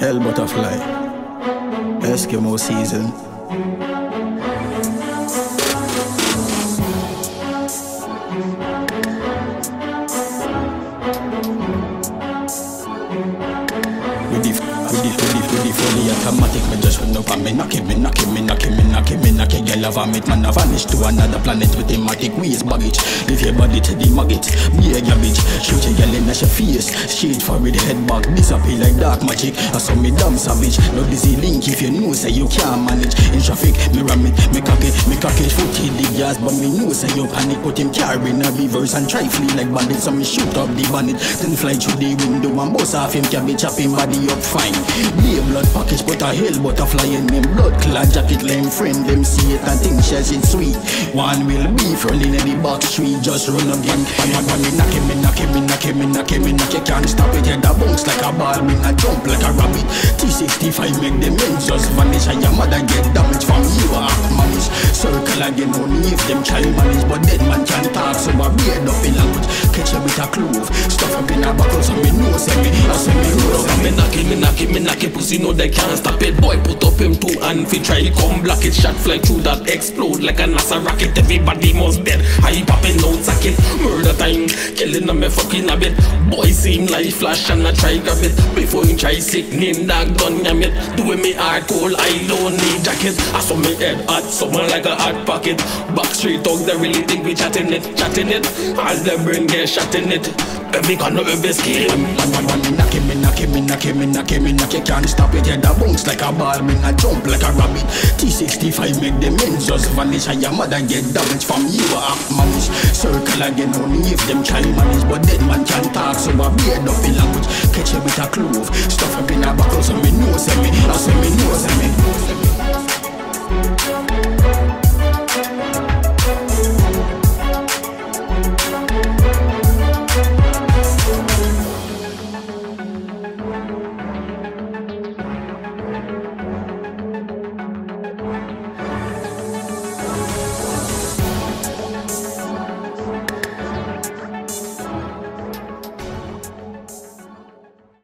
Hell Butterfly, Eskimo Season. With the fully automatic, me just run up and me knock it. Girl a vomit, man a vanish to another planet with thematic waste baggage. Leave your body to the maggot, be a garbage. Shoot a girl in a she face, shade for with head back, disappear like dark magic. I saw me damn savage, no dizzy link if you know say you can't manage. In traffic, me ram it, me cock it, foot hit the gas, but me know say you panic. Put him carrying a reverse and try flee like bandits, so me shoot up the bandit, then fly through the window and bust off him cabbage, chop him body up fine. Be a blood package, but a hell butterfly in them blood clad jacket. Let him friend them see it and think she's it sweet. One will be rolling in the back street, just run again. And me knock it. Can't stop it, head a bounce like a ball, me a jump like a rabbit. 365 make them men just vanish, and your mother get damage from you act manage. Circle again only if them try manage, but dead man can talk, so I beard up in language. Catch a bit of clove, stuff up in a buckle, so me know say me, I say me roll. Me knock it, pussy know they can't stop it. Boy put up him two and fi try come block it. Shot fly through that explode like a NASA rocket. Everybody must dead, I popping out socket. Murder time, killing on me fucking a bit. Boy seem like flash and I try grab it. Before you try sickening that gun yam it. Doing me hard cold, I don't need jacket. I saw me head hot, someone like a hot pocket. Back street talk, they really think we chatting it. All them brain get shot in it. Every gun of every scheme. Knock it, can't stop it, head a bounce like a ball, me a jump like a rabbit. 365 make them men just vanish, and your mother get damage from you act manage. Circle again only if them try manage, but dead man can talk, so I beard up in language. Catch a bit of clove, stuff up in a buckle, so me know say me, I say me know say me.